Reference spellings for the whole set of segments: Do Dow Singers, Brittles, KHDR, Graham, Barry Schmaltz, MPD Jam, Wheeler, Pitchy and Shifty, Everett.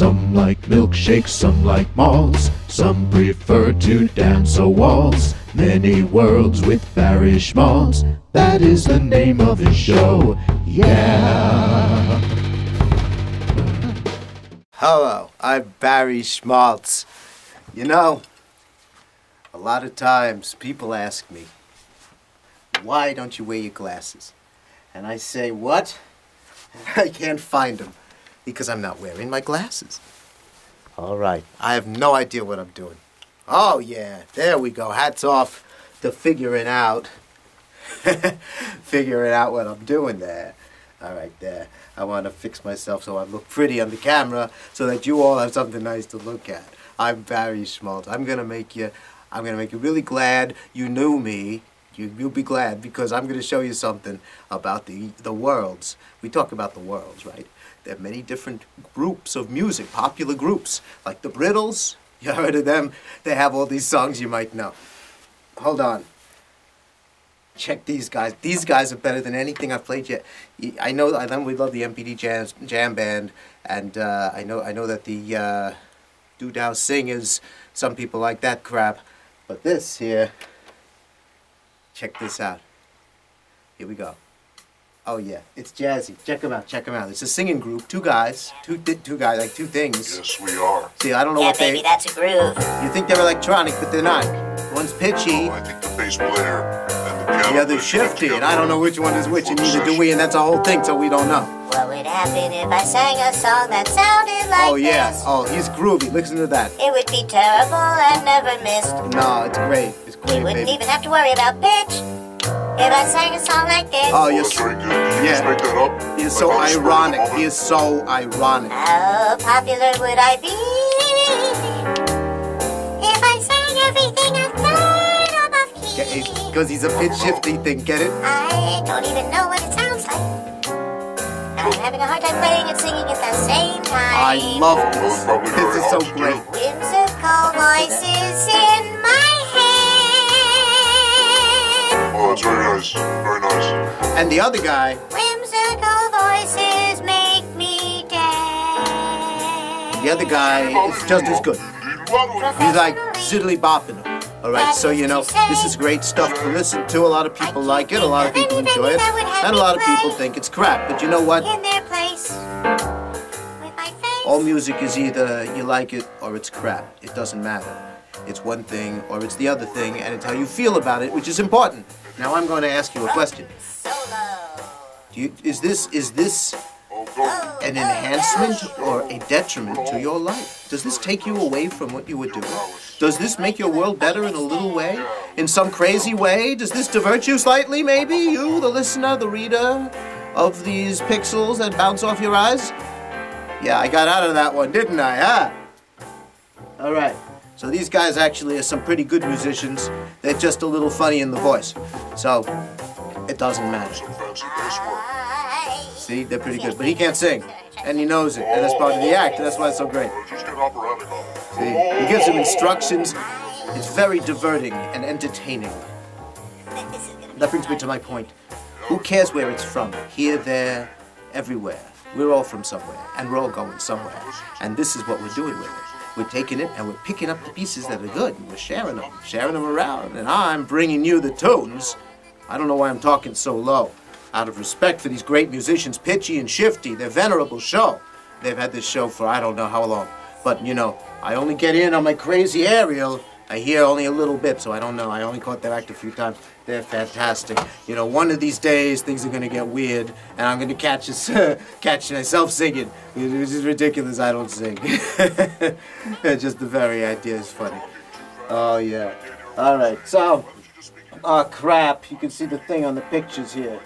Some like milkshakes, some like malls, some prefer to dance a waltz. Many worlds with Barry Schmaltz, that is the name of his show, yeah. Hello, I'm Barry Schmaltz. You know, a lot of times people ask me, why don't you wear your glasses? And I say, what? I can't find them, because I'm not wearing my glasses. All right, I have no idea what I'm doing. Oh yeah, there we go, hats off to figuring out, figuring out what I'm doing there. All right, there, I want to fix myself so I look pretty on the camera so that you all have something nice to look at. I'm Barry Schmaltz. I'm gonna make you really glad you knew me. You'll be glad because I'm going to show you something about the worlds. We talk about the worlds, right? There are many different groups of music, popular groups, like the Brittles. You heard of them? They have all these songs you might know. Hold on. Check these guys. These guys are better than anything I've played yet. I know we love the MPD Jam Band, and I know that the Do Dow Singers, some people like that crap, but this here... Check this out. Here we go. Oh yeah, it's jazzy. Check them out. Check them out. It's a singing group. Two guys, like two things. Yes, we are. See, I don't know what baby, that's a groove. You think they're electronic, but they're not. One's Pitchy. Oh, I think the bass player and the other's Shifty, and I don't know which one is which, and neither do we, and that's a whole thing, so we don't know. What would happen if I sang a song that sounded like this? Oh yeah. This? Oh, he's groovy. Listen to that. It would be terrible and never missed. No, it's great. You wouldn't even have to worry about pitch if I sang a song like this. Oh, you're so good. Yeah. Make that up. He is so ironic. He is so ironic. How popular would I be if I sang everything a third above key? Because he's a pitch shifty thing, get it? I don't even know what it sounds like. I'm having a hard time playing and singing at the same time. I love this. This is so great. Whimsical voices in my... Oh, that's very nice. Very nice. And the other guy. Whimsical voices make me dance. The other guy is just as good. He's like ziddly bopping him. All right, so you know, this is great stuff to listen to. A lot of people like it, a lot of people enjoy it, and a lot of people think it's crap. But you know what? In their place. All music is either you like it or it's crap. It doesn't matter. It's one thing or it's the other thing, and it's how you feel about it, which is important. Now I'm going to ask you a question. Is this an enhancement or a detriment to your life? Does this take you away from what you were doing? Does this make your world better in a little way? In some crazy way? Does this divert you slightly, maybe? You, the listener, the reader of these pixels that bounce off your eyes? Yeah, I got out of that one, didn't I, huh? All right. So these guys actually are some pretty good musicians. They're just a little funny in the voice. So, it doesn't matter. See, they're pretty good. But he can't sing. And he knows it. And that's part of the act. And that's why it's so great. See, he gives them instructions. It's very diverting and entertaining. That brings me to my point. Who cares where it's from? Here, there, everywhere. We're all from somewhere. And we're all going somewhere. And this is what we're doing with it. We're taking it and we're picking up the pieces that are good, and we're sharing them around, and I'm bringing you the tunes. I don't know why I'm talking so low. Out of respect for these great musicians, Pitchy and Shifty, their venerable show. They've had this show for I don't know how long, but you know, I only get in on my crazy aerial. I hear only a little bit, so I don't know. I only caught their act a few times. They're fantastic. You know, one of these days, things are going to get weird, and I'm going to catch myself singing. It's just ridiculous I don't sing. Just the very idea is funny. Oh, yeah. All right, so, crap. You can see the thing on the pictures here.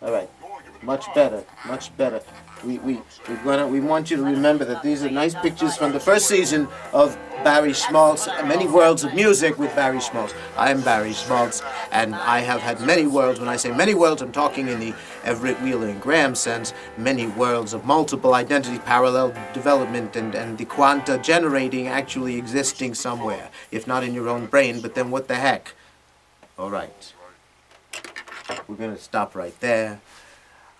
All right, much better, much better. We want you to remember that these are nice pictures from the first season of Barry Schmaltz, Many Worlds of Music with Barry Schmaltz. I'm Barry Schmaltz, and I have had many worlds. When I say many worlds, I'm talking in the Everett, Wheeler, and Graham sense. Many worlds of multiple identity, parallel development, and the quanta generating actually existing somewhere, if not in your own brain, but then what the heck? All right. We're going to stop right there.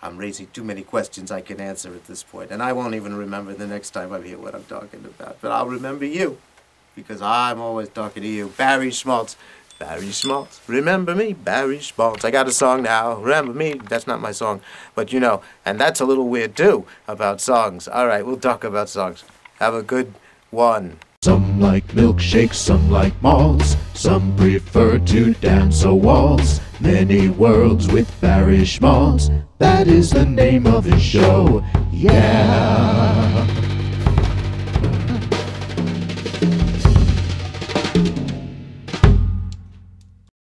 I'm raising too many questions I can answer at this point. And I won't even remember the next time I hear what I'm talking about. But I'll remember you, because I'm always talking to you. Barry Schmaltz. Barry Schmaltz. Remember me, Barry Schmaltz. I got a song now. Remember me. That's not my song. But you know, and that's a little weird too, about songs. All right, we'll talk about songs. Have a good one. Some like milkshakes, some like malls, some prefer to dance a waltz. Many worlds with Barry Schmaltz, that is the name of his show, yeah.